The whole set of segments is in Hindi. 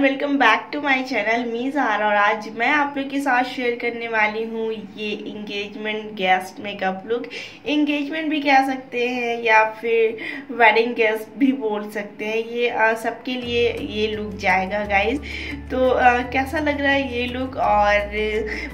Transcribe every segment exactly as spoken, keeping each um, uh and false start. Welcome back to my channel me Zara. और आज मैं आप लोग के साथ शेयर करने वाली हूँ ये engagement guest makeup look. Engagement भी कह सकते हैं या फिर वेडिंग गेस्ट भी बोल सकते हैं। ये सबके लिए ये लुक जाएगा गाइज। तो आ, कैसा लग रहा है ये लुक? और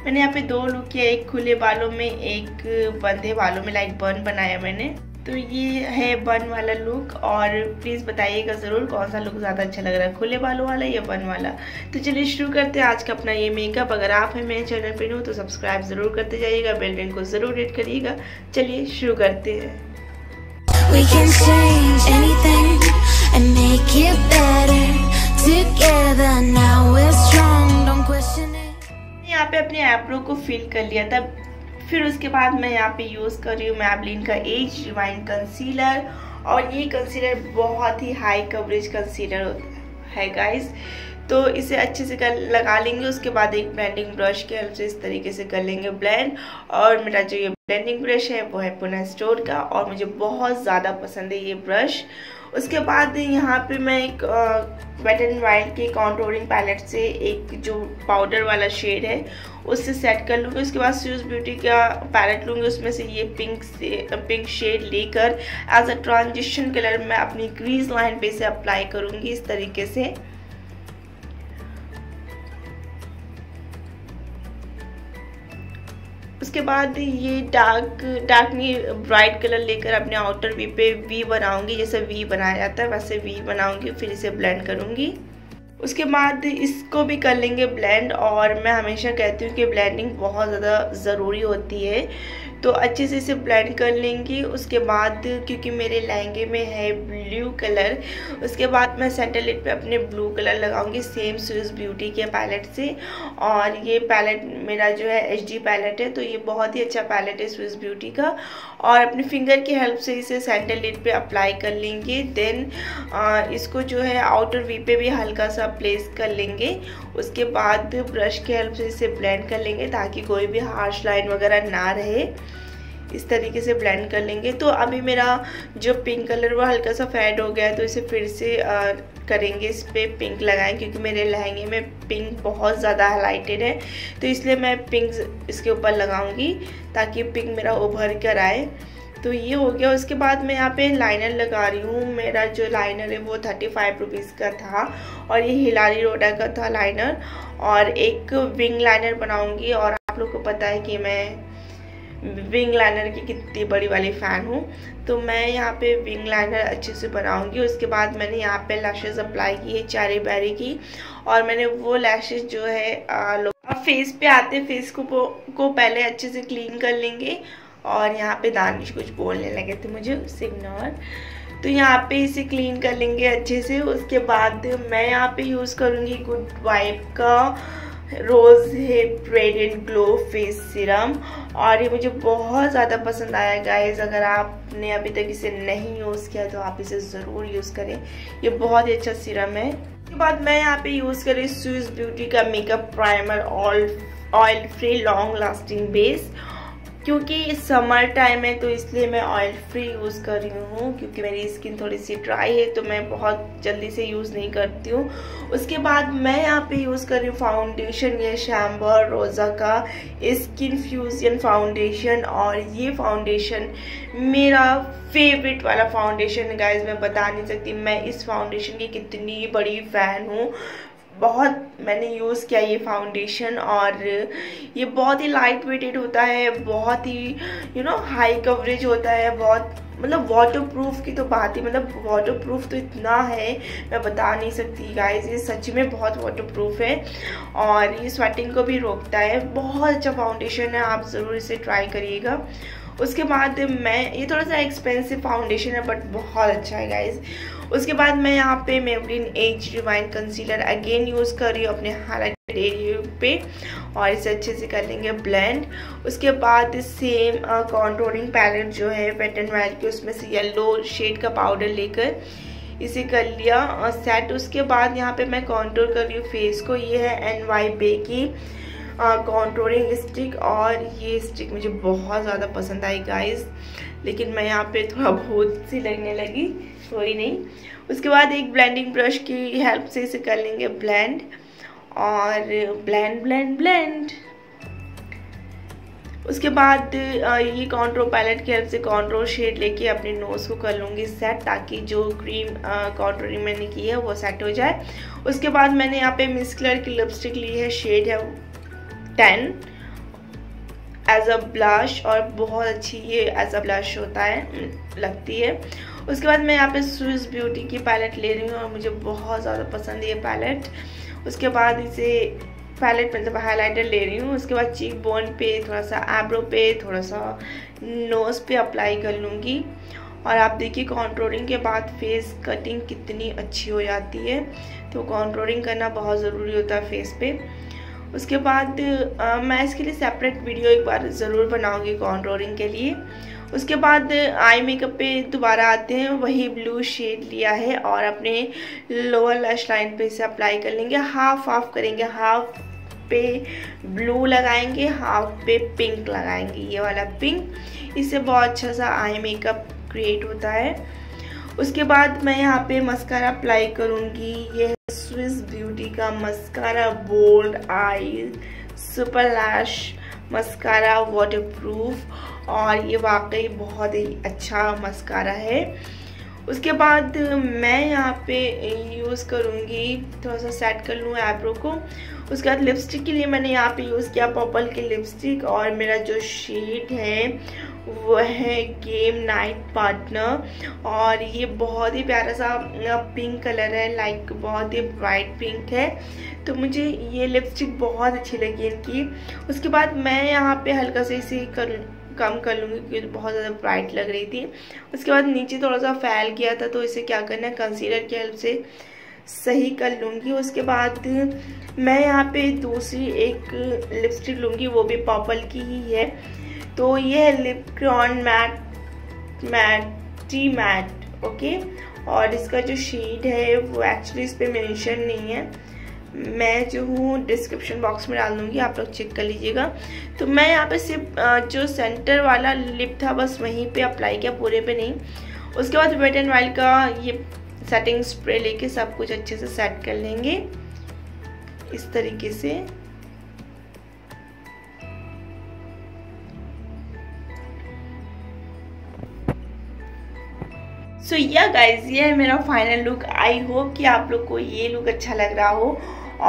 मैंने यहाँ पे दो लुक किया, एक खुले बालों में एक बंधे बालों में, लाइक बन बनाया मैंने। तो ये है बन वाला लुक। और प्लीज़ बताइएगा ज़रूर कौन सा लुक ज़्यादा अच्छा लग रहा है, खुले बालों वाला या बन वाला। तो चलिए शुरू करते हैं आज का अपना ये मेकअप। अगर आप हैं मेरे चैनल पे न्यू तो सब्सक्राइब ज़रूर करते जाइएगा, बेल आइकन को ज़रूर हिट करिएगा। चलिए शुरू करते हैं। यहाँ पे अपने एब्रो को फिल कर लिया था। फिर उसके बाद मैं यहाँ पे यूज़ कर रही हूँ मैबलिन का एज रिवाइंड कंसीलर। और ये कंसीलर बहुत ही हाई कवरेज कंसीलर है गाइस। तो इसे अच्छे से कर लगा लेंगे। उसके बाद एक ब्लेंडिंग ब्रश के हेल्प से इस तरीके से कर लेंगे ब्लेंड। और मेरा जो ये ब्लेंडिंग ब्रश है वो है पुनः स्टोर का और मुझे बहुत ज़्यादा पसंद है ये ब्रश। उसके बाद यहाँ पे मैं एक वेट एंड वाइल्ड के कॉन्टोरिंग पैलेट से एक जो पाउडर वाला शेड है उससे सेट कर लूँगी। उसके बाद स्विस ब्यूटी का पैलेट लूँगी, उसमें से ये पिंक से पिंक शेड लेकर एज अ ट्रांजिशन कलर मैं अपनी क्रीज लाइन पे से अप्लाई करूँगी इस तरीके से। उसके बाद ये डार्क डार्क में ब्राइट कलर लेकर अपने आउटर वी पे वी बनाऊंगी, जैसे वी बनाया जाता है वैसे वी बनाऊंगी। फिर इसे ब्लेंड करूंगी। उसके बाद इसको भी कर लेंगे ब्लेंड। और मैं हमेशा कहती हूँ कि ब्लेंडिंग बहुत ज़्यादा ज़रूरी होती है, तो अच्छे से इसे ब्लेंड कर लेंगे। उसके बाद क्योंकि मेरे लहंगे में है ब्लू कलर, उसके बाद मैं सेंटर लिड पे अपने ब्लू कलर लगाऊंगी सेम स्विस ब्यूटी के पैलेट से। और ये पैलेट मेरा जो है एचडी पैलेट है, तो ये बहुत ही अच्छा पैलेट है स्विस ब्यूटी का। और अपने फिंगर की हेल्प से इसे सेंटर लिड पे अप्लाई कर लेंगे। देन आ, इसको जो है आउटर वी पे भी हल्का सा प्लेस कर लेंगे। उसके बाद ब्रश के हेल्प से इसे ब्लेंड कर लेंगे ताकि कोई भी हार्श लाइन वगैरह ना रहे। इस तरीके से ब्लेंड कर लेंगे। तो अभी मेरा जो पिंक कलर वो हल्का सा फेड हो गया है, तो इसे फिर से आ, करेंगे, इस पर पिंक लगाएं क्योंकि मेरे लहंगे में पिंक बहुत ज़्यादा हाइलाइटेड है, तो इसलिए मैं पिंक इसके ऊपर लगाऊंगी ताकि पिंक मेरा उभर कर आए। तो ये हो गया। उसके बाद मैं यहाँ पे लाइनर लगा रही हूँ। मेरा जो लाइनर है वो थर्टी फाइव रुपीज़ का था और ये हिलारी रोडा का था लाइनर। और एक विंग लाइनर बनाऊँगी। और आप लोग को पता है कि मैं विंग लाइनर की कितनी बड़ी वाली फ़ैन हूँ, तो मैं यहाँ पे विंग लाइनर अच्छे से बनाऊंगी। उसके बाद मैंने यहाँ पे लैशेस अप्लाई की है चारी बैरी की। और मैंने वो लैशेस जो है आ, अब फेस पे आते फेस को को पहले अच्छे से क्लीन कर लेंगे। और यहाँ पे दानिश कुछ बोलने लगे थे मुझे, उससे इग्नोर। तो यहाँ पे इसे क्लीन कर लेंगे अच्छे से। उसके बाद मैं यहाँ पे यूज़ करूँगी गुड वाइफ का rose hip radiant glow face serum. और ये मुझे बहुत ज़्यादा पसंद आया गाइज़। अगर आपने अभी तक इसे नहीं यूज़ किया तो आप इसे ज़रूर यूज़ करें, ये बहुत ही अच्छा सीरम है। उसके बाद मैं यहाँ पे यूज़ करी स्विस ब्यूटी का makeup primer oil oil free long lasting base. क्योंकि समर टाइम है तो इसलिए मैं ऑयल फ्री यूज़ कर रही हूँ, क्योंकि मेरी स्किन थोड़ी सी ड्राई है तो मैं बहुत जल्दी से यूज़ नहीं करती हूँ। उसके बाद मैं यहाँ पे यूज़ कर रही हूँ फाउंडेशन, ये शैम्बर रोज़ा का स्किन फ्यूजन फाउंडेशन। और ये फाउंडेशन मेरा फेवरेट वाला फाउंडेशन है गाइज। मैं बता नहीं सकती मैं इस फाउंडेशन की कितनी बड़ी फ़ैन हूँ। बहुत मैंने यूज़ किया ये फाउंडेशन। और ये बहुत ही लाइट वेटेड होता है, बहुत ही यू नो हाई कवरेज होता है, बहुत मतलब वाटरप्रूफ की तो बात ही, मतलब वाटरप्रूफ तो इतना है मैं बता नहीं सकती गाइस। ये सच में बहुत वाटरप्रूफ है और ये स्वेटिंग को भी रोकता है। बहुत अच्छा फाउंडेशन है, आप ज़रूर इसे ट्राई करिएगा। उसके बाद मैं, ये थोड़ा सा एक्सपेंसिव फाउंडेशन है बट बहुत अच्छा है गाइज। उसके बाद मैं यहाँ पे Maybelline age rewind concealer again use कर रही हूँ अपने हाइलाइटेड एरिया पे और इसे अच्छे से कर लेंगे ब्लेंड। उसके बाद सेम कंटूरिंग पैलेट जो है वेट एंड वाइल्ड के, उसमें से येलो शेड का पाउडर लेकर इसे कर लिया और सेट। उसके बाद यहाँ पे मैं कंटूर कर रही हूँ फेस को, ये है एन वाई बी की कंटूरिंग स्टिक और ये स्टिक मुझे बहुत ज़्यादा पसंद आई गाइज, लेकिन मैं यहाँ पे थोड़ा बहुत सी लगने लगी, कोई नहीं। उसके बाद एक ब्लेंडिंग ब्रश की हेल्प से इसे कर लेंगे ब्लेंड और ब्लेंड ब्लेंड ब्लेंड। उसके बाद ये कंटूर पैलेट की हेल्प से कंटूर शेड लेके अपने नोज़ को कर लूँगी सेट, ताकि जो क्रीम कंटूरिंग मैंने की है वो सेट हो जाए। उसके बाद मैंने यहाँ पे मिस क्लेयर की लिपस्टिक ली है, शेड है टेन एज अ ब्लश और बहुत अच्छी ये एज अ ब्लश होता है, लगती है। उसके बाद मैं यहाँ पे स्विस ब्यूटी की पैलेट ले रही हूँ और मुझे बहुत ज़्यादा पसंद है ये पैलेट। उसके बाद इसे पैलेट मतलब हाइलाइटर ले रही हूँ। उसके बाद चीक बोन पे, थोड़ा सा आईब्रो पे, थोड़ा सा नोज़ पे अप्लाई कर लूँगी और आप देखिए कंटूरिंग के बाद फेस कटिंग कितनी अच्छी हो जाती है। तो कंटूरिंग करना बहुत ज़रूरी होता है फेस पे। उसके बाद आ, मैं इसके लिए सेपरेट वीडियो एक बार ज़रूर बनाऊँगी कंटूरिंग के लिए। उसके बाद आई मेकअप पे दोबारा आते हैं, वही ब्लू शेड लिया है और अपने लोअर लैश लाइन पे इसे अप्लाई कर लेंगे। हाफ हाफ करेंगे, हाफ पे ब्लू लगाएंगे, हाफ पे पिंक लगाएंगे, ये वाला पिंक। इससे बहुत अच्छा सा आई मेकअप क्रिएट होता है। उसके बाद मैं यहाँ पे मस्कारा अप्लाई करूँगी, ये स्विस ब्यूटी का mascara bold eye super lash mascara waterproof और ये वाकई बहुत ही अच्छा मस्कारा है। उसके बाद मैं यहाँ पे यूज़ करूँगी, थोड़ा सा सेट कर लूँ आईब्रो को। उसके बाद लिपस्टिक के लिए मैंने यहाँ पे यूज़ किया पर्पल की लिपस्टिक और मेरा जो शेड है वह है गेम नाइट पार्टनर और ये बहुत ही प्यारा सा पिंक कलर है, लाइक बहुत ही ब्राइट पिंक है। तो मुझे ये लिपस्टिक बहुत अच्छी लगी इनकी। उसके बाद मैं यहाँ पे हल्का से इसे कर कम कर लूँगी क्योंकि बहुत ज़्यादा ब्राइट लग रही थी। उसके बाद नीचे थोड़ा सा फैल गया था, तो इसे क्या करना है कंसीलर की हेल्प से सही कर लूँगी। उसके बाद मैं यहाँ पे दूसरी एक लिपस्टिक लूँगी, वो भी पर्पल की ही है। तो ये है lip crayon matte matte T matte okay, और इसका जो शेड है वो एक्चुअली इस पर मेंशन नहीं है, मैं जो हूँ डिस्क्रिप्शन बॉक्स में डाल दूँगी, आप लोग चेक कर लीजिएगा। तो मैं यहाँ पे सिर्फ जो सेंटर वाला लिप था बस वहीं पे अप्लाई किया, पूरे पे नहीं। उसके बाद वेट एंड वाइल्ड का ये सेटिंग स्प्रे लेके सब कुछ अच्छे से सेट कर लेंगे इस तरीके से। सो या गाइज, ये है मेरा फाइनल लुक। आई होप कि आप लोग को ये लुक अच्छा लग रहा हो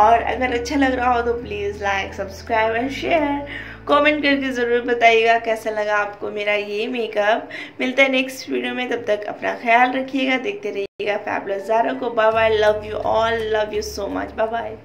और अगर अच्छा लग रहा हो तो please like subscribe and share, comment करके ज़रूर बताइएगा कैसा लगा आपको मेरा ये मेकअप। मिलता है नेक्स्ट वीडियो में, तब तक अपना ख्याल रखिएगा, देखते रहिएगा फैबुलस ज़ारा को। Bye bye, love you all, love you so much, bye bye.